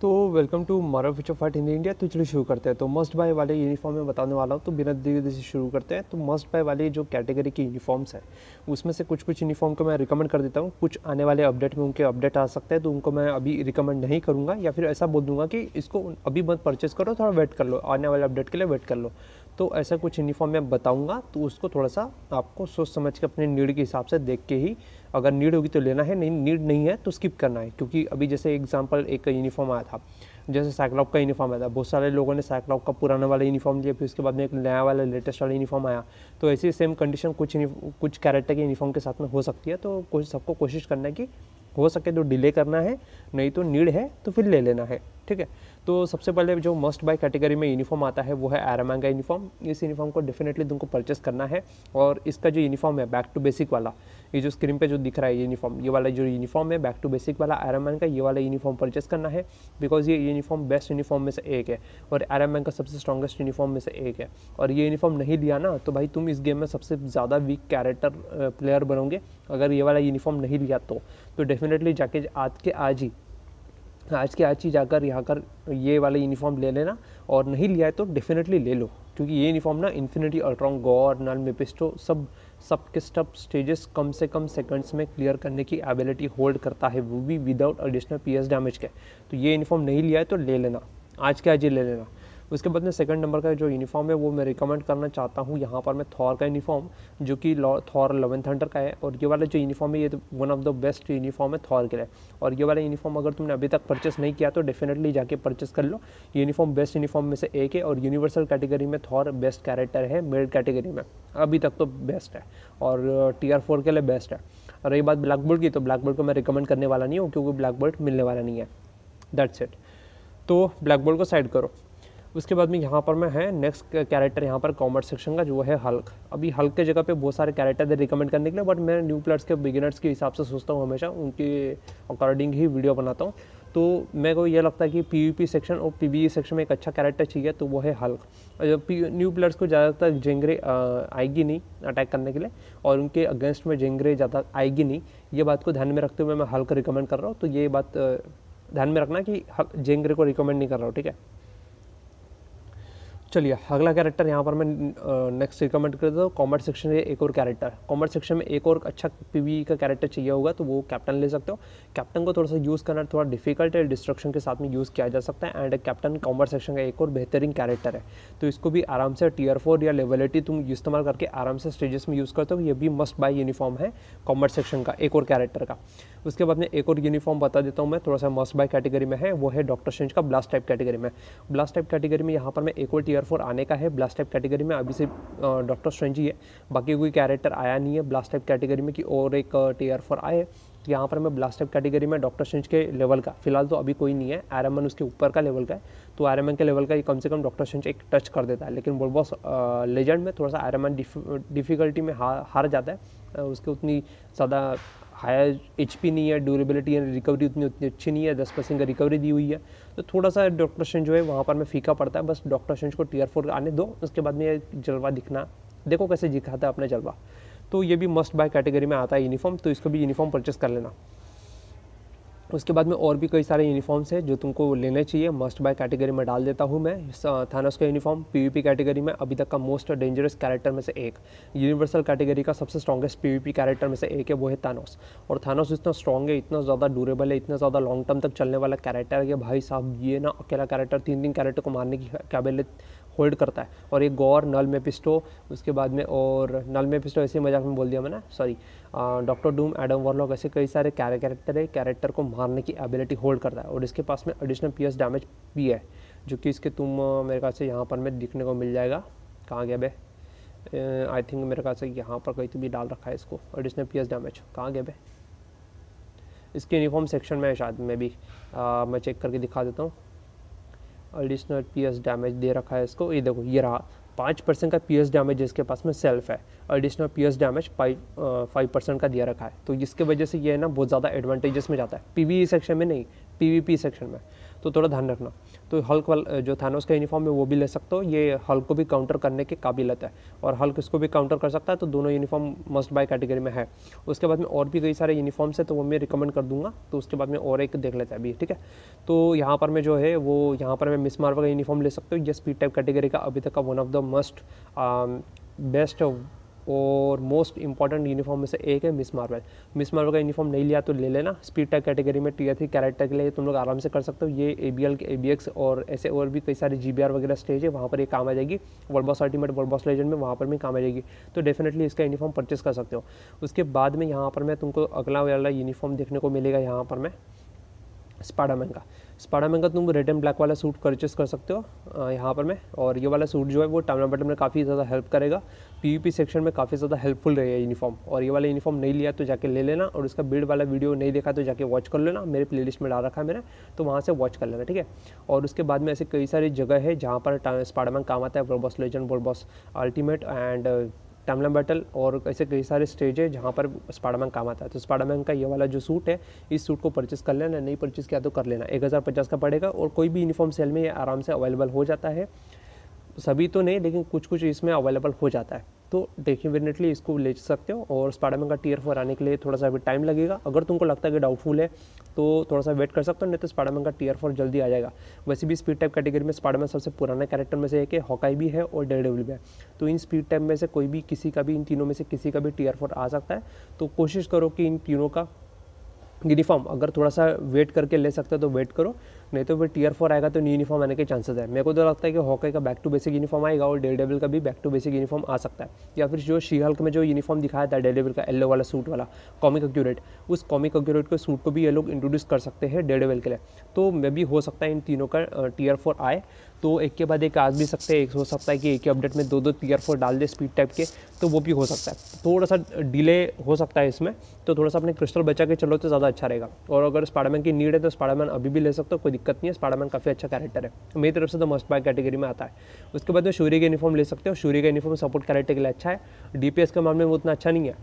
तो welcome to Marvel Future Fight in India. तो चलो शुरू करते हैं। तो मस्ट बाय वाले यूनिफॉर्म में बताने वाला हूँ, तो बिना देरी से शुरू करते हैं। तो मस्ट बाय वाले जो कैटेगरी की यूनिफॉर्म्स हैं उसमें से कुछ कुछ यूनिफॉर्म को मैं रिकमेंड कर देता हूँ। कुछ आने वाले अपडेट में उनके अपडेट आ सकते हैं, तो उनको मैं अभी रिकमेंड नहीं करूँगा या फिर ऐसा बोल दूँगा कि इसको अभी मत परचेज़ करो, थोड़ा वेट कर लो, आने वाले अपडेट के लिए वेट कर लो। तो ऐसा कुछ यूनिफॉर्म मैं बताऊँगा, तो उसको थोड़ा सा आपको सोच समझ के अपने नीड के हिसाब से देख के ही, अगर नीड होगी तो लेना है, नहीं नीड नहीं है तो स्किप करना है। क्योंकि अभी जैसे एग्जांपल एक यूनिफॉर्म आया था, जैसे साइक्लॉप का यूनिफॉर्म आया था, बहुत सारे लोगों ने साइक्लॉप का पुराना वाला यूनिफॉर्म लिया, फिर उसके बाद में एक नया वाला लेटेस्ट वाला यूनिफॉर्म आया। तो ऐसी सेम कंडीशन कुछ कैरेक्टर के यूनिफॉर्म के साथ में हो सकती है। तो सबको कोशिश करना है कि हो सके तो डिले करना है, नहीं तो नीड है तो फिर ले लेना है, ठीक है। तो सबसे पहले जो मस्ट बाय कैटेगरी में यूनिफॉर्म आता है वो है आयरन का यूनिफॉर्म। इस यूनिफॉर्म को डेफिनेटली तुमको परचेस करना है। और इसका जो यूनिफॉर्म है बैक टू बेसिक वाला, ये जो स्क्रीन पे जो दिख रहा है यूनिफॉर्म, ये वाला जो यूनिफॉर्म है बैक टू बेसिक वाला आयरन का, ये वाला यूनिफॉर्म परचेस करना है। बिकॉज ये यूनिफॉर्म बेस्ट यूनिफॉर्म में से एक है और आयरन का सबसे स्ट्रॉन्गेस्ट यूनिफॉर्म में से एक है। और ये यूनिफॉर्म नहीं लिया ना तो भाई तुम इस गेम में सबसे ज़्यादा वीक कैरेक्टर प्लेयर बनोगे, अगर ये वाला यूनिफॉर्म नहीं लिया तो डेफिनेटली जाके आज के आज ही जाकर यहाँ कर ये वाला यूनिफॉर्म ले लेना। और नहीं लिया है तो डेफिनेटली ले लो, क्योंकि ये यूनिफॉर्म ना infinity, Ultron, Gorr, Knull, Mephisto सब के सब स्टेजेस कम से कम सेकंड्स में क्लियर करने की एबिलिटी होल्ड करता है, वो भी विदाउट एडिशनल पीएस डैमेज के। तो ये यूनिफॉर्म नहीं लिया है तो ले लेना, आज के आज ही ले लेना। उसके बाद में सेकंड नंबर का जो यूनिफॉर्म है वो मैं रिकमेंड करना चाहता हूँ यहाँ पर मैं थॉर का यूनिफॉर्म, जो कि थॉर लवन थंडर का है। और ये वाला जो यूनिफॉर्म है ये तो one of the best uniform है थॉर के लिए। और ये वाला यूनिफॉर्म अगर तुमने अभी तक परचेस नहीं किया तो डेफिनेटली जाके परचेस कर लो। यूनिफॉर्म बेस्ट यूनिफॉर्म में से एक है और यूनिवर्सल कैटेगरी में थॉर बेस्ट कैरेक्टर है, मेल कैटेगरी में अभी तक तो बेस्ट है और TR4 के लिए बेस्ट है। और ये बात ब्लैक बोल्ट की, तो ब्लैक बोल्ट को मैं रिकमेंड करने वाला नहीं हूँ क्योंकि ब्लैक बोल्ट मिलने वाला नहीं है, दैट्स इट। तो ब्लैक बोल्ट को साइड करो। उसके बाद में यहाँ पर मैं है नेक्स्ट कैरेक्टर यहाँ पर कॉमर्स सेक्शन का जो है हल्क। अभी हल्क के जगह पे बहुत सारे कैरेक्टर दे रिकमेंड करने के लिए, बट मैं न्यू प्लेयर्स के बिगिनर्स के हिसाब से सोचता हूँ, हमेशा उनके अकॉर्डिंग ही वीडियो बनाता हूँ। तो मेरे को ये लगता है कि PvP सेक्शन और PvE सेक्शन में एक अच्छा कैरेक्टर चाहिए, तो वो है हल्क। न्यू प्लेयर्स को ज़्यादातर जेंगरे आएगी नहीं अटैक करने के लिए, और उनके अगेंस्ट में जेंगरे ज़्यादा आएगी नहीं, ये बात को ध्यान में रखते हुए मैं हल्क रिकमेंड कर रहा हूँ। तो ये बात ध्यान में रखना कि जेंगरे को रिकमेंड नहीं कर रहा हूँ, ठीक है। चलिए अगला कैरेक्टर यहाँ पर मैं नेक्स्ट रिकमेंड करता हूँ। कॉमर्स सेक्शन में एक और कैरेक्टर, कॉमर्स सेक्शन में एक और अच्छा PvE का कैरेक्टर चाहिए होगा तो वो कैप्टन ले सकते हो। कैप्टन को थोड़ा सा यूज़ करना थोड़ा डिफिकल्ट है, डिस्ट्रक्शन के साथ में यूज़ किया जा सकता है। एंड कैप्टन कॉमर्स सेक्शन का एक और बेहतरीन कैरेक्टर है, तो इसको भी आराम से TR4 या लेवलिटी तुम इस्तेमाल करके आराम से स्टेजेस में यूज़ करते हो। ये भी मस्ट बाय यूनिफॉर्म है कॉमर्स सेक्शन का, एक और कैरेक्टर का। उसके बाद में एक और यूनिफॉर्म बता देता हूँ मैं, थोड़ा सा मस्ट बाय कैटेगरी में है, वो है डॉक्टर स्ट्रेंज का ब्लास्ट टाइप कैटेगरी में। ब्लास्ट टाइप कैटेगरी में यहाँ पर मैं एक और TR4 आने का है ब्लास्ट टाइप कैटेगरी में। अभी से डॉक्टर स्ट्रेंज ही है, बाकी कोई कैरेक्टर आया नहीं है ब्लास्ट टाइप कैटेगरी में कि और एक TR4 आए। तो यहाँ पर मैं ब्लास्ट टाइप कैटेगरी में डॉक्टर स्ट्रेंज के लेवल का फिलहाल तो अभी कोई नहीं है, आयरन मैन उसके ऊपर का लेवल का है, तो आयरन मैन के लेवल का ये कम से कम डॉक्टर स्ट्रेंज एक टच कर देता है। लेकिन वर्ल्ड बॉस लेजेंड में थोड़ा सा आयरन मैन डिफिकल्टी में हार जाता है, उसके उतनी ज़्यादा हाई HP नहीं है, ड्यूरेबिलिटी एंड रिकवरी उतनी अच्छी नहीं है, 10% का रिकवरी दी हुई है, तो थोड़ा सा डॉक्टर स्ट्रेंज जो है वहाँ पर मैं फीका पड़ता है। बस डॉक्टर स्ट्रेंज को TR4 आने दो, उसके बाद में ये जलवा दिखना, देखो कैसे दिखाता है अपना जलवा। तो ये भी मस्ट बाय कैटेगरी में आता है यूनिफॉर्म, तो इसको भी यूनिफॉर्म परचेस कर लेना। उसके बाद में और भी कई सारे यूनिफॉर्म्स हैं जो तुमको लेने चाहिए, मस्ट बाय कैटेगरी में डाल देता हूँ मैं। थानोस का यूनिफॉर्म PvP कैटेगरी में अभी तक का मोस्ट डेंजरस कैरेक्टर में से एक, यूनिवर्सल कैटेगरी का सबसे स्ट्रॉन्गेस्ट PvP कैरेक्टर में से एक है वो है थानोस। और थानोस इतना स्ट्रॉन्ग है, इतना ज़्यादा ड्यूरेबल है, इतना ज़्यादा लॉन्ग टर्म तक चलने वाला कैरेक्टर है भाई साहब। ये ना अकेला कैरेक्टर तीन कैरेक्टर को मारने की काबिलियत होल्ड करता है। और एक गौर, नल, मेपिस्टो, उसके बाद में और नल मेपिस्टो ऐसे मजाक में बोल दिया मैंने, sorry, Doctor Doom, Adam Warlock, ऐसे कई सारे कैरेक्टर है, कैरेक्टर को मारने की एबिलिटी होल्ड करता है। और इसके पास में एडिशनल PS डैमेज भी है, जो कि इसके तुम मेरे ख्याल से यहाँ पर में दिखने को मिल जाएगा, कहाँ गया बे, आई थिंक मेरे ख्याल से यहाँ पर कहीं तो भी डाल रखा है इसको, एडिशनल PS डैमेज कहाँ गया बे, इसके यूनिफॉर्म सेक्शन में शायद में भी मैं चेक करके दिखा देता हूँ। एडिशनल PS डैमेज दे रखा है इसको, ये देखो ये रहा, 5% का PS डैमेज जिसके पास में सेल्फ है, एडिशनल PS डैमेज 5% का दिया रखा है। तो जिसके वजह से ये है ना बहुत ज़्यादा एडवांटेजेस में जाता है, PvE सेक्शन में नहीं PvP सेक्शन में, तो थोड़ा ध्यान रखना। तो हल्क वाला जो थानोस का यूनिफॉर्म है वो भी ले सकते हो, ये हल्क को भी काउंटर करने की काबिलियत है और हल्क इसको भी काउंटर कर सकता है। तो दोनों यूनिफॉर्म मस्ट बाय कैटेगरी में है। उसके बाद में और भी कई सारे यूनिफॉर्म्स है तो वो मैं रिकमेंड कर दूंगा, तो उसके बाद में और एक देख लेते हैं अभी, ठीक है। तो यहाँ पर मैं जो है वो यहाँ पर मैं मिस मार्वल का यूनिफॉर्म ले सकते हो, ये स्पीड टाइप कैटेगरी का अभी तक का one of the must best और मोस्ट इंपॉर्टेंट यूनिफॉर्म में से एक है मिस मार्वल। मिस मार्वल का यूनिफॉर्म नहीं लिया तो ले लेना, स्पीड टाइप कैटेगरी में टीयर 3 कैरेक्टर के लिए तुम लोग आराम से कर सकते हो। ये एबीएल के एबीएक्स और ऐसे और भी कई सारे जीबीआर वगैरह स्टेज है, वहाँ पर ये काम आ जाएगी। World boss ultimate, world boss legend में वहाँ पर भी काम आ जाएगी, तो डेफिनेटली इसका यूनिफॉर्म परचेस कर सकते हो। उसके बाद में यहाँ पर मैं तुमको अगला वाला यूनिफॉर्म देखने को मिलेगा यहाँ पर मैं स्पाइडरमैन का। स्पाइडरमैन का तुम रेड एंड ब्लैक वाला सूट परचेस कर सकते हो यहाँ पर मैं, और ये वाला सूट जो है वो टाइम बटन में काफ़ी ज़्यादा हेल्प करेगा, पीवीपी सेक्शन में काफ़ी ज़्यादा हेल्पफुल रहेगा यूनिफॉर्म। और ये वाला यूनिफॉर्म नहीं लिया तो जाके ले लेना, और इसका बिल्ड वाला वीडियो नहीं देखा तो जाके वॉच कर लेना, मेरे प्लेलिस्ट में डाल रखा है मैंने, तो वहाँ से वॉच कर लेना, ठीक है। और उसके बाद में ऐसे कई सारी जगह है जहाँ पर स्पाइडरमैन काम आता है, world boss legend, world boss ultimate and timeline battle, और ऐसे कई सारे स्टेज है जहाँ पर स्पाइडरमैन काम आता है। तो स्पाइडरमैन का ये वाला जो सूट है, इस सूट को परचेस कर लेना, नहीं परचेस किया तो कर लेना, 1050 का पड़ेगा। और कोई भी यूनिफॉर्म सेल में ये आराम से अवेलेबल हो जाता है, सभी तो नहीं लेकिन कुछ कुछ इसमें अवेलेबल हो जाता है, तो डेफिनेटली इसको ले सकते हो। और स्पाइडरमैन का टीयर 4 आने के लिए थोड़ा सा अभी टाइम लगेगा, अगर तुमको लगता है कि डाउटफुल है तो थोड़ा सा वेट कर सकते हो, नहीं तो स्पाइडरमैन का टीयर 4 जल्दी आ जाएगा। वैसे भी स्पीड टाइप कैटेगरी में स्पाइडरमैन सबसे पुराने कैरेक्टर में से एक है, हॉकाई भी है और डेयरडेविल भी है, तो इन स्पीड टाइप में से कोई भी किसी का भी, इन तीनों में से किसी का भी टीयर 4 आ सकता है। तो कोशिश करो कि इन तीनों का यूनिफॉर्म अगर थोड़ा सा वेट करके ले सकते हो तो वेट करो, नहीं तो फिर टीयर 4 आएगा तो न्यू यूनिफॉर्म आने के चांसेस है। मेरे को तो लगता है कि हॉकी का बैक टू बेसिक यूनिफॉर्म आएगा और डेयरडेविल का भी बैक टू बेसिक यूनिफॉर्म आ सकता है, या फिर जो शी हल्क में जो यूनिफॉर्म दिखाया था डेयरडेविल का येलो वाला सूट वाला कॉमिक एक्यूरेट, उस कॉमिक एक्यूरेट के सूट को भी ये लोग इंट्रोड्यूस कर सकते हैं डेयरडेविल के लिए। तो मे भी हो सकता है इन तीनों का टीयर 4 आए, तो एक के बाद एक आ भी सकते हैं, एक हो सकता है कि एक ही अपडेट में 2-2 टीयर 4 डाल दे स्पीड टाइप के, तो वो भी हो सकता है, थोड़ा सा डिले हो सकता है इसमें, तो थोड़ा सा अपने क्रिस्टल बचा के चलो तो ज़्यादा अच्छा रहेगा। और अगर स्पाइडरमैन की नीड है तो स्पाइडरमैन अभी भी ले सकते हो, कोई दिक्कत नहीं है, स्पाइडरमैन काफ़ी अच्छा कैरेक्टर है, मेरी तरफ से तो मस्ट बाय कैटेगरी में आता है। उसके बाद में शूरी का यूनिफॉर्म ले सकते हो, शूरी का यूनिफॉर्म सपोर्ट कैरेक्टर के लिए अच्छा है, डीपीएस के मामले में उतना अच्छा नहीं है,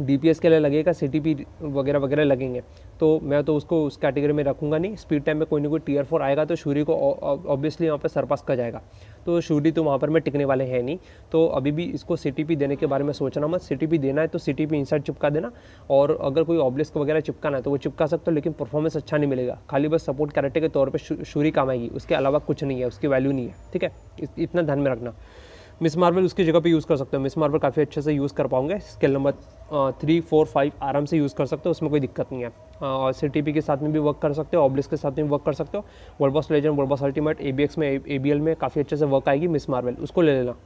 डीपीएस के लिए लगेगा सीटीपी वगैरह वगैरह लगेंगे, तो मैं तो उसको उस कैटेगरी में रखूंगा नहीं। स्पीड टाइम में कोई ना कोई टीयर 4 आएगा तो शूरी को ऑब्वियसली वहाँ पर सरपास कर जाएगा, तो शूरी तो वहाँ पर मैं टिकने वाले हैं नहीं, तो अभी भी इसको सीटीपी देने के बारे में सोचना मत। सीटीपी देना है तो सीटीपी इंसर्ट चिपका देना, और अगर कोई ऑब्लिस्क वगैरह चिपकाना है तो वो चिपका सकते हो, लेकिन परफॉर्मेंस अच्छा नहीं मिलेगा, खाली बस सपोर्ट कैरेक्टर के तौर पर शूरी काम आएगी, उसके अलावा कुछ नहीं है, उसकी वैल्यू नहीं है, ठीक है, इतना ध्यान में रखना। मिस मार्वल उसकी जगह पे यूज़ कर सकते हो, मिस मार्वल काफ़ी अच्छे से यूज़ कर पाओगे, स्केल नंबर 3, 4, 5 आराम से यूज़ कर सकते हो, उसमें कोई दिक्कत नहीं है। और सीटीपी के साथ में भी वर्क कर सकते हो, ऑब्लिस के साथ में वर्क कर सकते हो, world boss legend, world boss ultimate, ABX में, एबीएल में काफ़ी अच्छे से वर्क आएगी मिस मार्वल, उसको ले लेना।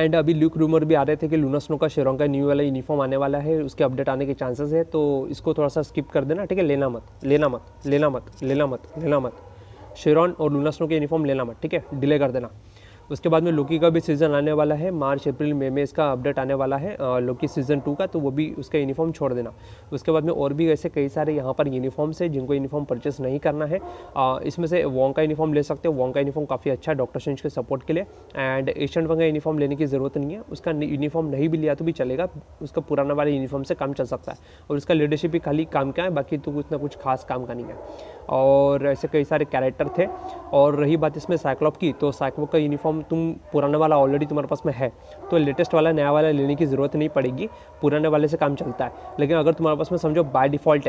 एंड अभी ल्यूक रूमर भी आ रहे थे कि लूना स्नो का शेरोंग का न्यू वाला यूनिफॉर्म आने वाला है, उसके अपडेट आने के चांसेस है, तो इसको थोड़ा सा स्किप कर देना, ठीक है, लेना मत शेरोन और लूना स्नो के यूनिफॉर्म लेना मत, ठीक है, डिले कर देना। उसके बाद में लोकी का भी सीज़न आने वाला है, मार्च, अप्रैल, मई में इसका अपडेट आने वाला है लोकी सीज़न 2 का, तो वो भी उसका यूनिफॉर्म छोड़ देना। उसके बाद में और भी ऐसे कई सारे यहाँ पर यूनिफॉर्म्स है जिनको यूनिफॉर्म परचेस नहीं करना है, इसमें से वॉन्ग का यूनिफॉर्म ले सकते हो, वॉन्ग का यूनिफॉर्म काफ़ी अच्छा है डॉक्टर स्ट्रेंज के सपोर्ट के लिए, एंड एशियन वंग का यूनिफॉर्म लेने की ज़रूरत नहीं है, उसका यूनिफॉर्म नहीं भी लिया तो भी चलेगा, उसका पुराना वाला यूनिफॉर्म से काम चल सकता है, और उसका लीडरशिप भी खाली काम का है, बाकी तो कुछ ना कुछ खास काम का नहीं है। और ऐसे कई सारे कैरेक्टर थे, और रही बात इसमें साइक्लॉप की, तो साइक्लॉप का यूनिफॉर्म तुम पुराना वाला ऑलरेडी तुम्हारे पास में है, तो लेटेस्ट वाला नया वाला लेने की ज़रूरत नहीं पड़ेगी, पुराने वाले से काम चलता है। लेकिन अगर तुम्हारे पास में समझो बाय डिफ़ॉल्ट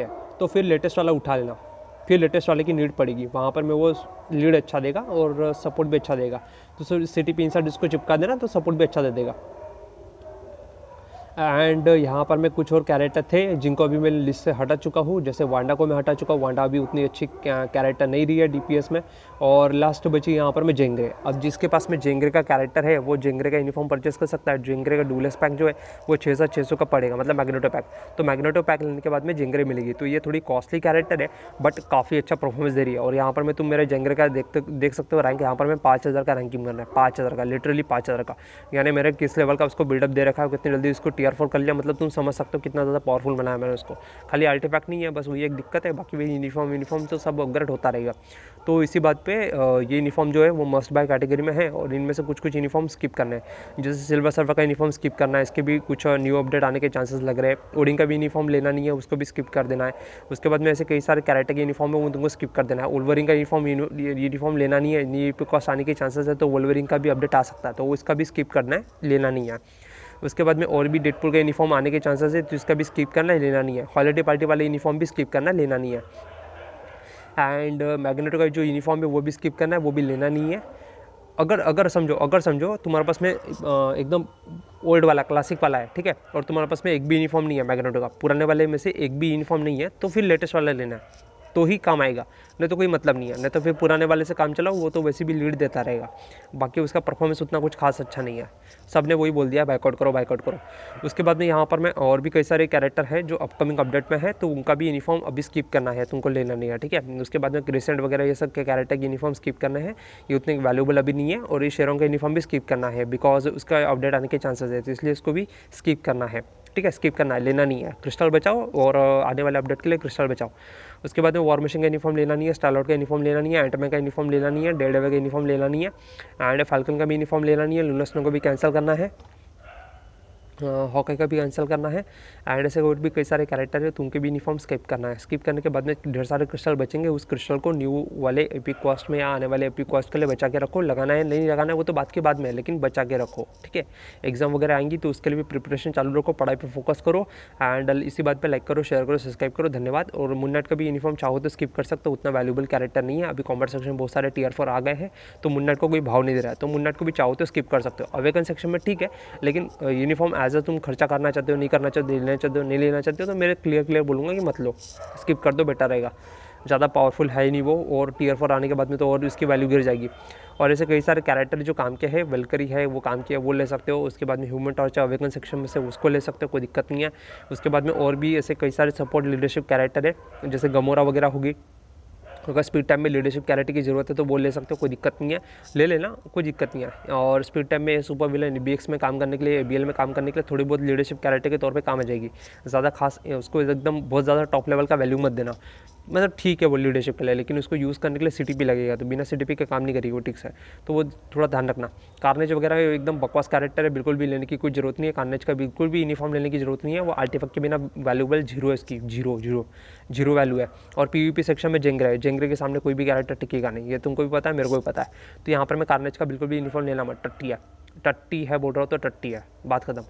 है तो फिर लेटेस्ट वाला उठा लेना, फिर लेटेस्ट वाले की नीड पड़ेगी, वहाँ पर मैं वो लीड अच्छा देगा और सपोर्ट भी अच्छा देगा, तो सर सीटीपी इंसर्ट इसको चिपका देना तो सपोर्ट भी अच्छा दे देगा। एंड यहाँ पर मैं कुछ और कैरेक्टर थे जिनको अभी मैं लिस्ट से हटा चुका हूँ, जैसे वांडा को मैं हटा चुका हूँ, वांडा अभी उतनी अच्छी कैरेक्टर नहीं रही है डीपीएस में। और लास्ट बची यहाँ पर मैं जेंगरे, अब जिसके पास में जेंगरे का कैरेक्टर है वो जेंगरे का यूनिफॉर्म परचेस कर सकता है। जेंगरे का डुलेस पैक जो है वो 6600 का पड़ेगा, मतलब मैग्नेटो पैक, तो मैग्नेटो पैक लेने के बाद में जेंगरे मिलेगी, तो ये थोड़ी कॉस्टली कैरेक्टर है बट काफ़ी अच्छा परफॉर्मेंस दे रही है। और यहाँ पर मैं तुम मेरे जेंगरे का देख सकते हो रैंक, यहाँ पर मैं 5000 का रैंकिंग कर रहा है, 5000 का, लिटरली 5000 का, यानी मेरे किस लेवल का उसको बिल्डअप दे रखा है, कितनी जल्दी उसको टीआर 4 कर लिया, मतलब तुम समझ सकते हो कितना ज़्यादा पावरफुल बनाया मैंने उसको। खाली अल्टीफैक्ट नहीं है, बस वही एक दिक्कत है, बाकी वही यूनिफॉर्म तो सब अपग्रेड होता रहेगा। तो इसी बात पे ये यूनिफॉर्म जो है वो मस्ट बाय कैटेगरी में है, और इनमें से कुछ कुछ यूनिफॉर्म स्किप करना है, जैसे सिल्वर सर्वर का यूनिफॉर्म स्किप करना है, इसके भी कुछ न्यू अपडेट आने के चांसेस लग रहे हैं। ओडिन का भी यूनिफॉर्म लेना नहीं है, उसको भी स्किप कर देना है। उसके बाद में ऐसे कई सारे कैरेक्टर के यूनिफॉर्म है वो तुमको स्किप कर देना है। वोल्वरिन का यूनिफॉर्म लेना नहीं है, ये कॉस्ट आने के चांसेस है, तो वोल्वरिन का भी अपडेट आ सकता है, तो उसका भी स्किप करना है, लेना नहीं है। उसके बाद में और भी डेडपूल का यूनिफॉर्म आने के चांसेस है, तो इसका भी स्किप करना है, लेना नहीं है। हॉलीडे पार्टी वाला यूनिफॉर्म भी स्किप करना है, लेना नहीं है। एंड मैग्नेटो का जो यूनिफॉर्म है वो भी स्किप करना है, वो भी लेना नहीं है। अगर समझो तुम्हारे पास में एकदम ओल्ड वाला क्लासिक वाला है, ठीक है, और तुम्हारे पास में एक भी यूनिफॉर्म नहीं है मैग्नेटो का, पुराने वाले में से एक भी यूनिफॉर्म नहीं है, तो फिर लेटेस्ट वाला लेना है, तो ही काम आएगा, नहीं तो कोई मतलब नहीं है। नहीं तो फिर पुराने वाले से काम चलाओ, वो तो वैसे भी लीड देता रहेगा, बाकी उसका परफॉर्मेंस उतना कुछ खास अच्छा नहीं है। सब ने वही बोल दिया बाइकआउट करो, बाइकआउट करो। उसके बाद में यहाँ पर मैं और भी कई सारे कैरेक्टर हैं जो अपकमिंग अपडेट में है, तो उनका भी यूनिफॉर्म अभी स्किप करना है, तुमको लेना नहीं है, ठीक है। उसके बाद में क्रिसेंट वगैरह ये सब के कैरेक्टर के यूनिफॉर्म स्किप करना है, ये उतने वैल्यूबल अभी नहीं है। और ये शेरों का यूनिफॉर्म भी स्किप करना है, बिकॉज उसका अपडेट आने के चांसेस है, तो इसलिए इसको भी स्किप करना है, ठीक है, स्किप करना है, लेना नहीं है। क्रिस्टल बचाओ और आने वाले अपडेट के लिए क्रिस्टल बचाओ। उसके बाद में वॉर मशीन का यूनिफॉर्म लेना नहीं है, स्टारलॉर्ड का यूनिफॉर्म लेना नहीं है, एंटमैन का यूनिफॉर्म लेना नहीं है, डेयरडेविल का यूनिफॉर्म लेना नहीं है, एंड फाल्कन का भी यूनिफॉर्म लेना नहीं है, लूना स्नो को भी कैंसिल करना है, हॉकी का भी कैंसिल करना है। एंड ऐसे और भी कई सारे कैरेक्टर है, तो उनके भी यूनिफॉर्म स्किप करना है। स्किप करने के बाद में ढेर सारे क्रिस्टल बचेंगे, उस क्रिस्टल को न्यू वाले एपिक क्वेस्ट में या आने वाले एपिक क्वेस्ट के लिए बचा के रखो। लगाना है नहीं लगाना है वो तो बात के बाद में है, लेकिन बचा के रखो, ठीक है। एग्जाम वगैरह आएंगी तो उसके लिए भी प्रिपरेशन चालू रखो, पढ़ाई पर फोकस करो। एंड इसी बात पर लाइक करो, शेयर करो, सब्सक्राइब करो, धन्यवाद। और मून नाइट का भी यूनिफॉर्म चाहो तो स्किप कर सकते हो, उतना वैल्यूबल कैरेक्टर नहीं है। अभी कॉमेंट सेक्शन में बहुत सारे टीआर 4 आ गए हैं, तो मून नाइट को कोई भाव नहीं दे रहा है, तो मून नाइट को भी चाहो तो स्किप कर सकते हो। अवेकन सेक्शन में ठीक है, लेकिन यूनिफॉर्म ऐसा तुम खर्चा करना चाहते हो, नहीं करना चाहते हो, लेना चाहते हो, नहीं लेना चाहते हो, तो मेरे क्लियर बोलूँगा कि मत लो, स्किप कर दो, बेटर रहेगा। ज़्यादा पावरफुल है नहीं वो, और टीयर 4 आने के बाद में तो और इसकी वैल्यू गिर जाएगी। और ऐसे कई सारे कैरेक्टर जो काम के हैं, वेलकरी है वो काम के है, वो ले सकते हो। उसके बाद में ह्यूमन टॉर्च अवेकन सेक्शन में से उसको ले सकते हो, कोई दिक्कत नहीं है। उसके बाद में और भी ऐसे कई सारे सपोर्ट लीडरशिप कैरेक्टर है, जैसे गमोरा वगैरह होगी, अगर स्पीड टाइम में लीडरशिप कैरेक्टर की ज़रूरत है तो वो ले सकते हो, कोई दिक्कत नहीं है, ले लेना, कोई दिक्कत नहीं है। और स्पीड टाइम में सुपर विलन बीएक्स में काम करने के लिए, एबीएल में काम करने के लिए थोड़ी बहुत लीडरशिप कैरेक्टर के तौर पे काम आ जाएगी। ज़्यादा खास उसको एकदम बहुत ज़्यादा टॉप लेवल का वैल्यू मत देना, मतलब ठीक है वो लीडरशिप के लिए, लेकिन उसको यूज़ करने के लिए सीटीपी लगेगा, तो बिना सीटीपी का काम नहीं करेगी वो, ठीक है, तो वो थोड़ा ध्यान रखना। कार्नेज वगैरह एकदम बकवास कैरेक्टर है, बिल्कुल भी लेने की कोई ज़रूरत नहीं है, कार्नेज का बिल्कुल भी यूनिफॉर्म लेने की ज़रूरत नहीं है, वो आर्टिफैक्ट के बिना वैल्यूबल जीरो है, इसकी जीरो जीरो जीरो वैल्यू है। और पीवीपी सेक्शन में जेंगरा है, जेंगरे के सामने कोई भी कैरेक्टर टिकेगा नहीं, ये तुमको भी पता है, मेरे को भी पता है। तो यहाँ पर मैं कार्नेज का बिल्कुल भी यूनिफॉर्म लेना मत, टट्टी है बोल रहा हूँ, तो टट्टी है, बात खत्म।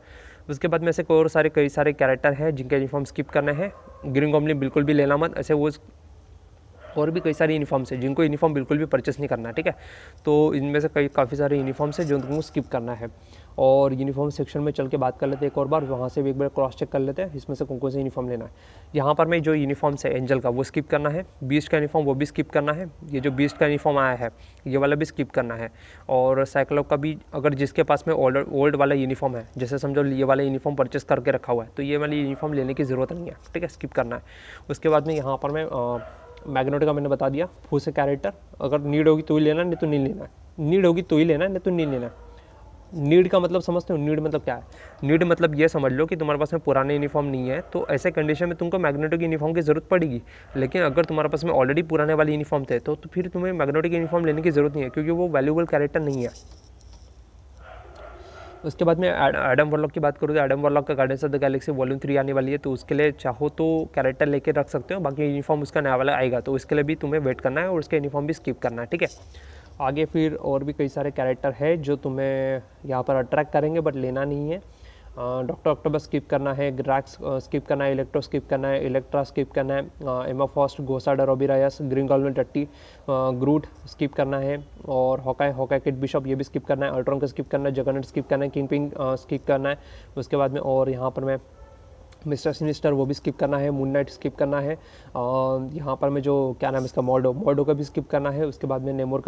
उसके बाद में ऐसे और सारे कई सारे कैरेक्टर हैं जिनके यूनिफॉर्म स्किप करना है। ग्रीन गोब्लिन बिल्कुल भी लेना मत, ऐसे वो और भी कई सारे यूनिफॉर्म्स हैं जिनको यूनिफॉर्म बिल्कुल भी परचेस नहीं करना है, ठीक है। तो इनमें से काफ़ी सारे यूनिफॉर्म्स हैं जो तुमको स्किप करना है। और यूनिफॉर्म सेक्शन में चल के बात कर लेते हैं एक और बार, वहाँ से भी एक बार क्रॉस चेक कर लेते हैं इसमें से कौन कौन से यूनिफॉर्म लेना है। यहाँ पर मैं जो यूनिफॉर्म्स है, एंजल का वो स्किप करना है, बीस्ट का यूनिफॉर्म वो भी स्किप करना है, ये जो बीस्ट का यूनिफॉर्म आया है ये वाला भी स्किप करना है। और साइक्लोप का भी, अगर जिसके पास में ओल्ड वाला यूनिफॉर्म है, जैसे समझो ये वाला यूनिफॉर्म परचेस करके रखा हुआ है, तो ये वाली यूनिफॉर्म लेने की ज़रूरत नहीं है, ठीक है, स्किप करना है। उसके बाद में यहाँ पर मैं मैग्नेटो का मैंने बता दिया, फूस कैरेक्टर अगर नीड होगी तो ही लेना, नहीं तो नहीं लेना, नीड होगी तो ही लेना, नहीं तो नहीं लेना। नीड का मतलब समझते हो, नीड मतलब क्या है? नीड मतलब ये समझ लो कि तुम्हारे पास में पुराने यूनिफॉर्म नहीं है, तो ऐसे कंडीशन में तुमको मैग्नेटो की यूनिफॉर्म की ज़रूरत पड़ेगी। लेकिन अगर तुम्हारे पास में ऑलरेडी पुराने वाले यूनिफॉर्म थे तो फिर तुम्हें मैग्नेटो की यूनिफॉर्म लेने की ज़रूरत नहीं है, क्योंकि वो वैल्यूबल कैरेक्टर नहीं है। उसके बाद में एडम वॉरलॉक की बात करूँ तो एडम वॉरलॉक का Guardians of the Galaxy volume 3 आने वाली है, तो उसके लिए चाहो तो कैरेक्टर लेके रख सकते हो, बाकी यूनिफॉर्म उसका नया वाला आएगा, तो उसके लिए भी तुम्हें वेट करना है और उसके यूनिफॉर्म भी स्किप करना है, ठीक है। आगे फिर और भी कई सारे कैरेक्टर है जो तुम्हें यहाँ पर अट्रैक्ट करेंगे, बट लेना नहीं है। डॉक्टर ऑक्टोबर स्किप करना है, ग्रैक्स स्किप करना है, इलेक्ट्रो स्किप करना है, इलेक्ट्रा स्किप करना है, एमा फॉस्ट, गोसाडा, रोबीरायस, ग्रीन गॉब्लिन, टट्टी, ग्रूट स्किप करना है, और हॉकाई, किड बिशॉप ये भी स्किप करना है, अल्ट्रॉन को स्किप करना है, जगन्नाथ स्किप करना है, किंगपिन स्किप करना है। उसके बाद में और यहाँ पर मैं मिस्टर सिनिस्टर वो भी स्किप करना है, मून नाइट स्किप करना है, यहाँ पर मैं जो क्या नाम है इसका मॉर्डो का भी स्किप करना है। उसके बाद में नेमोर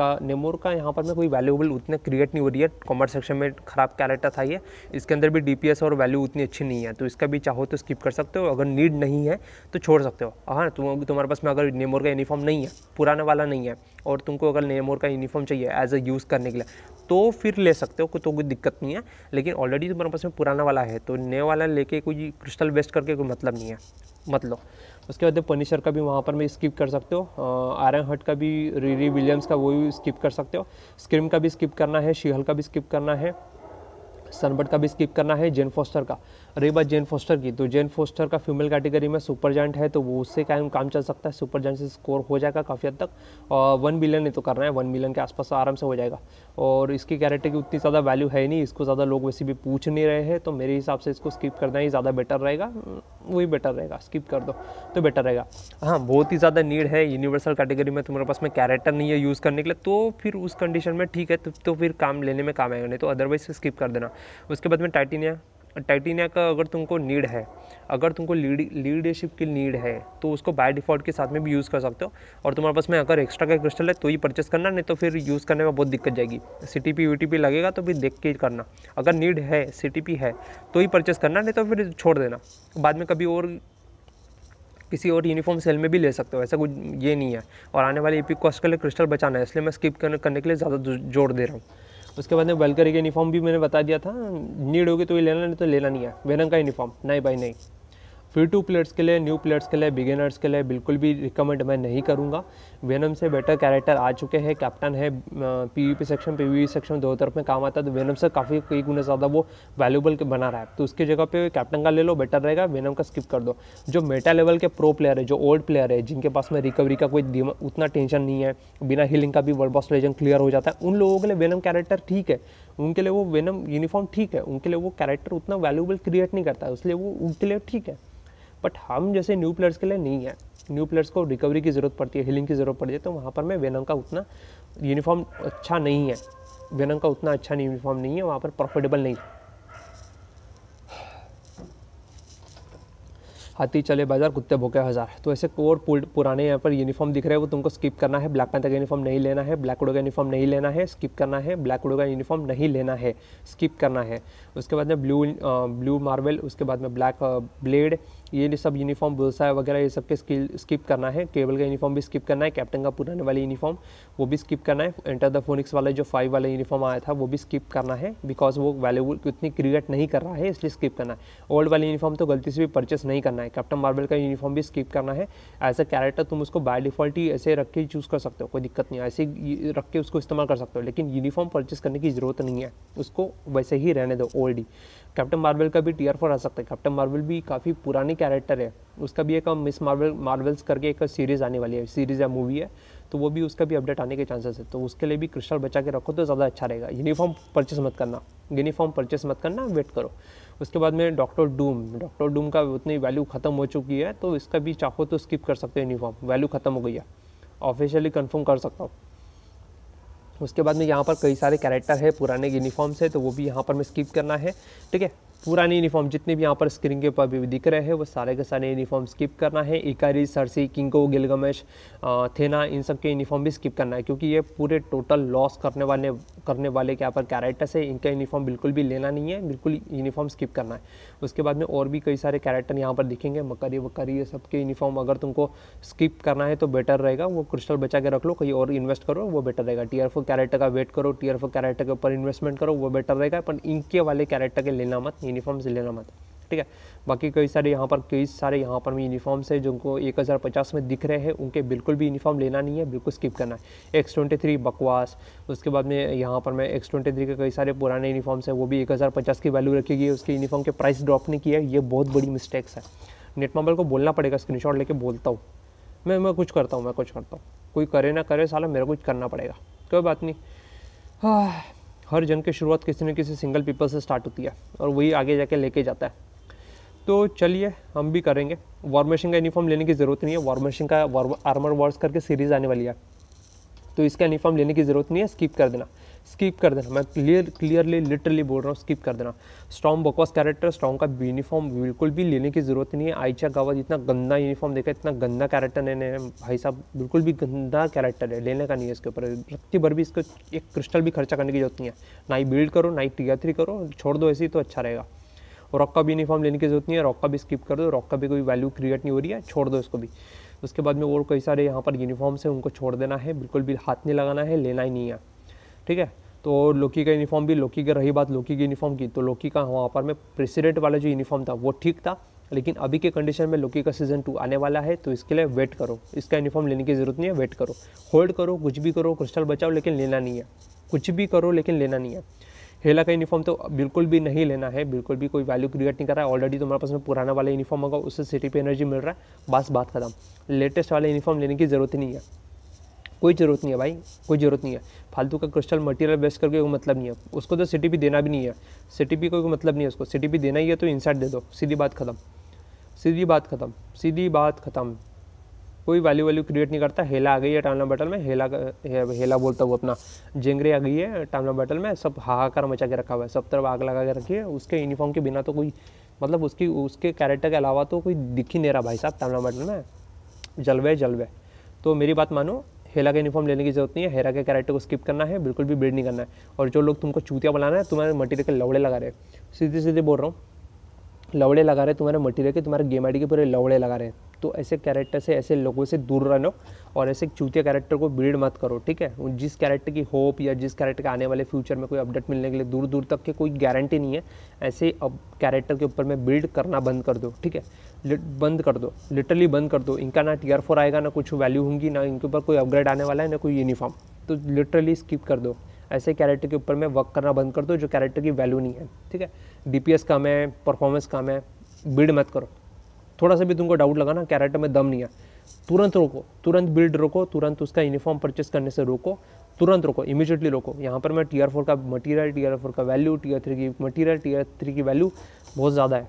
का यहाँ पर मैं कोई वैल्यूएबल उतने क्रिएट नहीं हो रही है। कॉमर्स सेक्शन में ख़राब कैरेक्टर था ये, इसके अंदर भी डीपीएस और वैल्यू उतनी अच्छी नहीं है, तो इसका भी चाहो तो स्किप कर सकते हो। अगर नीड नहीं है तो छोड़ सकते हो। हाँ, तुम्हारे पास में अगर नेमोर का यूनिफॉर्म नहीं है, पुराने वाला नहीं है, और तुमको अगर नेमोर का यूनिफॉर्म चाहिए एज अ यूज़ करने के लिए, तो फिर ले सकते हो, तो कोई दिक्कत नहीं है। लेकिन ऑलरेडी तुम्हारे पास में पुराना वाला है, तो नया वाला लेके कोई क्रिस्टल वेस्ट करके कोई मतलब नहीं है, मतलब। उसके बाद पनिशर का भी वहाँ पर मैं स्किप कर सकते हो, आयरन हर्ट का भी, रीरी विलियम्स का वो भी स्किप कर सकते हो, स्क्रीम का भी स्किप करना है, शीहल का भी स्किप करना है, सनबर्ड का भी स्किप करना है, जेन फोस्टर का। रही बात जेन फोस्टर की, तो जेन फोस्टर का फीमेल कैटेगरी में सुपर जायंट है, तो वो उससे काम चल सकता है, सुपर जायंट से स्कोर हो जाएगा काफ़ी हद तक। 1 मिलियन नहीं तो करना है, 1 मिलियन के आसपास आराम से हो जाएगा। और इसकी कैरेक्टर की उतनी ज़्यादा वैल्यू है नहीं, इसको ज़्यादा लोग वैसे भी पूछ नहीं रहे हैं, तो मेरे हिसाब से इसको स्किप करना ही ज़्यादा बेटर रहेगा, वही बेटर रहेगा, स्किप कर दो तो बेटर रहेगा। हाँ, बहुत ही ज़्यादा नीड है यूनिवर्सल कैटेगरी में, तुम्हारे पास में कैरेक्टर नहीं है यूज़ करने के लिए, तो फिर उस कंडीशन में ठीक है, तो फिर काम लेने में काम आएगा, नहीं तो अदरवाइज स्किप कर देना। उसके बाद में टाइटेनिया का अगर तुमको नीड है, अगर तुमको लीडरशिप की नीड है, तो उसको बाय डिफ़ॉल्ट के साथ में भी यूज़ कर सकते हो। और तुम्हारे पास में अगर एक्स्ट्रा का क्रिस्टल है तो ही परचेस करना, नहीं तो फिर यूज़ करने में बहुत दिक्कत जाएगी। सीटीपी यूटीपी लगेगा तो भी देख के करना, अगर नीड है, सीटीपी है तो ही परचेस करना, नहीं तो फिर छोड़ देना, बाद में कभी और किसी और यूनिफॉर्म सेल में भी ले सकते हो, ऐसा कुछ ये नहीं है। और आने वाले एपिक कॉस्ट के लिए क्रिस्टल बचाना है, इसलिए मैं स्किप करने के लिए ज़्यादा जोर दे रहा हूँ। उसके बाद में वेलकरी का यूनिफॉर्म भी मैंने बता दिया था, नीड होगी तो ये लेना, नहीं तो लेना नहीं है। वेनम का यूनिफॉर्म नहीं भाई, नहीं। फ्री टू प्लेयर्स के लिए, न्यू प्लेयर्स के लिए, बिगिनर्स के लिए बिल्कुल भी रिकमेंड मैं नहीं करूँगा। वेनम से बेटर कैरेक्टर आ चुके हैं, कैप्टन है, पीवीपी सेक्शन पीवीई सेक्शन दोनों तरफ में काम आता है, तो वेनम से काफ़ी कई गुना ज़्यादा वो वैल्यूबल बना रहा है, तो उसकी जगह पे कैप्टन का ले लो, बेटर रहेगा। वेनम का स्किप कर दो। जो मेटा लेवल के प्रो प्लेयर है, जो ओल्ड प्लेयर है, जिनके पास में रिकवरी का कोई उतना टेंशन नहीं है, बिना हीलिंग का भी वर्ल्ड बॉस लेजेंड क्लियर हो जाता है, उन लोगों के लिए वेनम कैरेक्टर ठीक है, उनके लिए वो वेनम यूनिफॉर्म ठीक है, उनके लिए वो कैरेक्टर उतना वैल्यूबल क्रिएट नहीं करता है, इसलिए वो उनके लिए ठीक है। बट हम जैसे न्यू प्लेयर्स के लिए नहीं है, न्यू प्लेयर्स को रिकवरी की ज़रूरत पड़ती है, हीलिंग की ज़रूरत पड़ती है, तो वहाँ पर मैं वेनम का उतना यूनिफॉर्म अच्छा नहीं है, वेनम का उतना अच्छा यूनिफॉर्म नहीं है, वहाँ पर प्रॉफिटेबल नहीं है। हाथी चले बाजार, कुत्ते भूखे हज़ार, तो ऐसे कोर पुराने यहाँ पर यूनिफॉर्म दिख रहे हैं, वो तुमको स्किप करना है। ब्लैक पैंथर का यूनिफॉर्म नहीं लेना है, ब्लैक विडो का यूनिफॉर्म नहीं लेना है, स्किप करना है। ब्लैक विडो का यूनिफॉर्म नहीं लेना है, स्किप करना है। उसके बाद में ब्लू मार्वल, उसके बाद में ब्लैक ब्लेड, ये सब यूनिफॉर्म बोलसा वगैरह ये सब के स्किप करना है। केबल का यूनिफॉर्म भी स्किप करना है, कैप्टन का पुराने वाले यूनिफॉर्म वो भी स्किप करना है। एंटर द फोनिक्स वाला जो 5 वाला यूनिफॉर्म आया था वो भी स्किप करना है, बिकॉज वो वैल्यूबल उतनी क्रिएट नहीं कर रहा है, इसलिए स्किप करना है। ओल्ड वाले यूनिफॉर्म तो गलती से भी परचेस नहीं करना है। कैप्टन मार्वल का यूनिफॉर्म भी स्किप करना है। एज अ कैरेक्टर तुम उसको बाय डिफ़ॉल्ट ही ऐसे रख के चूज़ कर सकते हो, कोई दिक्कत नहीं है, ऐसे रख के उसको इस्तेमाल कर सकते हो, लेकिन यूनिफॉर्म परचेस करने की ज़रूरत नहीं है, उसको वैसे ही रहने दो ओल्ड ही। कैप्टन मार्वल का भी टीयर 4 आ सकता है, कैप्टन मार्वल भी काफ़ी पुरानी कैरेक्टर है, उसका भी एक मिस मार्वल्स करके एक सीरीज़ आने वाली है, सीरीज़ या मूवी है, तो वो भी उसका भी अपडेट आने के चांसेस है, तो उसके लिए भी क्रिस्टल बचा के रखो तो ज़्यादा अच्छा रहेगा। यूनिफॉर्म परचेस मत करना, वेट करो। उसके बाद में डॉक्टर डूम का उतनी वैल्यू ख़त्म हो चुकी है, तो इसका भी चाहो तो स्किप कर सकते हो, यूनिफॉर्म वैल्यू ख़त्म हो गई है, ऑफिशियली कन्फर्म कर सकता हूँ। उसके बाद में यहाँ पर कई सारे कैरेक्टर है पुराने यूनिफॉर्म से, तो वो भी यहाँ पर मैं स्किप करना है, ठीक है। पुराने यूनिफॉर्म जितने भी यहाँ पर स्क्रीन के ऊपर भी दिख रहे हैं वो सारे के सारे यूनिफॉर्म स्किप करना है। इकारी, सरसी, किंगो, गिलगमेश, थेना, इन सब के यूनिफॉर्म भी स्किप करना है, क्योंकि ये पूरे टोटल लॉस करने वाले यहाँ पर कैरेक्टर्स है, इनका यूनिफॉर्म बिल्कुल भी लेना नहीं है, बिल्कुल यूनिफॉर्म स्किप करना है। उसके बाद में और भी कई सारे कैरेक्टर यहाँ पर दिखेंगे, मकरी वकरी ये सब के यूनिफॉर्म अगर तुमको स्किप करना है तो बेटर रहेगा, वो क्रिस्टल बचा के रख लो, कहीं और इन्वेस्ट करो वो बेटर रहेगा। टीयर 4 कैरेक्टर का वेट करो, टीयर 4 कैरेक्टर के ऊपर इन्वेस्टमेंट करो वो बेटर रहेगा, पर इनके वाले कैरेक्टर के लेना मत, यूनिफॉर्म से लेना मत, ठीक है। बाकी कई सारे यहाँ पर भी यूनिफॉर्म्स है जिनको 1050 में दिख रहे हैं, उनके बिल्कुल भी यूनिफॉर्म लेना नहीं है, बिल्कुल स्किप करना है। X23 बकवास। उसके बाद में यहाँ पर मैं X23 के कई सारे पुराने यूनिफॉर्म्स हैं, वो भी 1050 की वैल्यू रखी गई है, उसके यूनिफॉर्म के प्राइस ड्रॉप नहीं किया है, ये बहुत बड़ी मिस्टेक्स है। नेट मोबाइल को बोलना पड़ेगा, स्क्रीनशॉट लेके बोलता हूँ मैं कुछ करता हूँ, कोई करे ना करे साला मेरा कुछ करना पड़ेगा, कोई बात नहीं। हर जंग की शुरुआत किसी न किसी सिंगल पीपल से स्टार्ट होती है और वही आगे जाके लेके जाता है, तो चलिए हम भी करेंगे। वॉर मशीन का यूनिफॉर्म लेने की ज़रूरत नहीं है, वॉर मशीन का आर्मर वॉर्स करके सीरीज़ आने वाली है, तो इसका यूनिफॉर्म लेने की ज़रूरत नहीं है, स्किप कर देना। स्किप कर देना, मैं क्लियरली लिटरली बोल रहा हूँ, स्किप कर देना। स्टॉर्म बकवास कैरेक्टर, स्टॉर्म का यूनिफॉर्म बिल्कुल भी लेने की ज़रूरत नहीं है। आयचा गावा जितना गंदा यूनिफॉर्म देखा, इतना गंदा कैरेक्टर लेने है भाई साहब, बिल्कुल भी गंदा कैरेक्टर है, लेने का नहीं है। इसके ऊपर रत्ती भर भी इसको एक क्रिस्टल भी खर्चा करने की जरूरत नहीं है, ना ही बिल्ड करो ना ही टीआर3 करो, छोड़ दो ऐसे ही तो अच्छा रहेगा। रॉक का भी यूनिफॉर्म लेने की जरूरत नहीं है, रॉक का भी स्किप कर दो, रॉक का भी कोई वैल्यू क्रिएट नहीं हो रही है, छोड़ दो इसको भी। उसके बाद में और कई सारे यहाँ पर यूनिफॉर्म्स हैं, उनको छोड़ देना है, बिल्कुल भी हाथ नहीं लगाना है, लेना ही नहीं है, ठीक है। तो लोकी का यूनिफॉर्म भी, लोकी का रही बात लोकी के यूनिफॉर्म की, तो लोकी का वहाँ पर मैं प्रेसिडेंट वाला जो यूनिफॉर्म था वो ठीक था, लेकिन अभी के कंडीशन में लोकी का सीजन 2 आने वाला है, तो इसके लिए वेट करो, इसका यूनिफॉर्म लेने की जरूरत नहीं है, वेट करो, होल्ड करो, कुछ भी करो, क्रिस्टल बचाओ, लेकिन लेना नहीं है, कुछ भी करो लेकिन लेना नहीं है। हेला का यूनिफॉर्म तो बिल्कुल भी नहीं लेना है, बिल्कुल भी कोई वैल्यू क्रिएट नहीं कर रहा है, ऑलरेडी तुम्हारे पास में पुराना वाला यूनिफॉर्म होगा, उससे सिटी पे एनर्जी मिल रहा है, बस बात खत्म। लेटेस्ट वाला यूनिफॉर्म लेने की ज़रूरत नहीं है, कोई ज़रूरत नहीं है भाई, कोई ज़रूरत नहीं है। फालतू का क्रिस्टल मटेरियल वेस्ट करके कोई मतलब नहीं है, उसको तो सिटी पे देना भी नहीं है, सिटी पे कोई मतलब नहीं है उसको, सिटी पे देना ही है तो इंसाइट दे दो, सीधी बात खत्म, सीधी बात खत्म, सीधी बात खत्म। कोई वैल्यू क्रिएट नहीं करता। हेला आ गई है टाइमलाइन बैटल में, हेला बोलता हूँ अपना, जेंगरे आ गई है टाइमलाइन बैटल में, सब हाहाकार मचा के रखा हुआ है, सब तरफ आग लगा के रखी है। उसके यूनिफॉर्म के बिना तो कोई मतलब उसके कैरेक्टर के अलावा तो कोई दिख ही नहीं रहा भाई साहब टाइमलाइन बैटल में, जलवे जलवे। तो मेरी बात मानो, हेला का यूनिफॉर्म लेने की जरूरत नहीं है, हेला के कैरेक्टर को स्किप करना है, बिल्कुल भी बिल्ड नहीं करना है। और जो लोग तुमको चूतिया बनाना है, तुम्हारे मटेरियल के लवड़े लगा रहे हैं, सीधे सीधे बोल रहा हूँ, लवड़े लगा रहे हैं तुम्हारे मटेरियल के, तुम्हारे गेम आईडी के पूरे लवड़े लगा रहे हैं। तो ऐसे कैरेक्टर से, ऐसे लोगों से दूर रहना और ऐसे चूतिया कैरेक्टर को बिल्ड मत करो, ठीक है। जिस कैरेक्टर की होप या जिस कैरेक्टर के आने वाले फ्यूचर में कोई अपडेट मिलने के लिए दूर दूर तक के कोई गारंटी नहीं है, ऐसे अब कैरेक्टर के ऊपर में बिल्ड करना बंद कर दो, ठीक है, बंद कर दो, लिटरली बंद कर दो। इनका ना टीआर4 आएगा, ना कुछ वैल्यू होंगी, ना इनके ऊपर कोई अपग्रेड आने वाला है, ना कोई यूनिफॉर्म, तो लिटरली स्किप कर दो। ऐसे कैरेक्टर के ऊपर में वर्क करना बंद कर दो जो कैरेक्टर की वैल्यू नहीं है, ठीक है। डीपीएस कम है, परफॉर्मेंस कम है, बिल्ड मत करो। थोड़ा सा भी तुमको डाउट लगा ना कैरेक्टर में दम नहीं है, तुरंत रोको, तुरंत बिल्ड रोको, तुरंत उसका यूनिफॉर्म परचेस करने से रोको, तुरंत रोको, इमीडिएटली रोको। यहाँ पर मैं टीआर4 का मटेरियल, टीआर4 का वैल्यू, टीआर3 की मटेरियल, टीआर3 की वैल्यू बहुत ज़्यादा है,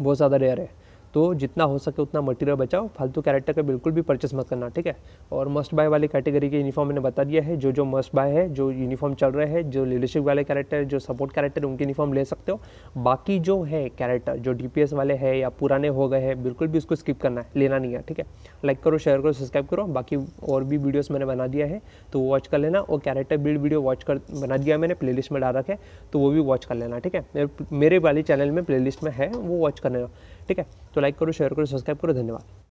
बहुत ज़्यादा रेयर है, तो जितना हो सके उतना मटेरियल बचाओ, फालतू कैरेक्टर का बिल्कुल भी परचेस मत करना, ठीक है। और मस्ट बाय वाली कैटेगरी के यूनिफॉर्म मैंने बता दिया है, जो जो मस्ट बाय है, जो यूनिफॉर्म चल रहे हैं, जो लीडरशिप वाले कैरेक्टर, जो सपोर्ट कैरेक्टर, उनके यूनिफॉर्म ले सकते हो। बाकी जो है कैरेक्टर जो डीपीएस वाले हैं या पुराने हो गए हैं, बिल्कुल भी उसको स्किप करना है, लेना नहीं है, ठीक है। लाइक करो, शेयर करो, सब्सक्राइब करो, बाकी और भी वीडियोज़ मैंने बना दिया है तो वॉच कर लेना, और कैरेक्टर बिल्ड वीडियो बना दिया मैंने, प्ले लिस्ट में डाल रखे तो वो भी वॉच कर लेना, ठीक है। मेरे वाले चैनल में प्ले लिस्ट में है, वो वॉच कर लेना, ठीक है। तो लाइक करो, शेयर करो, सब्सक्राइब करो, धन्यवाद।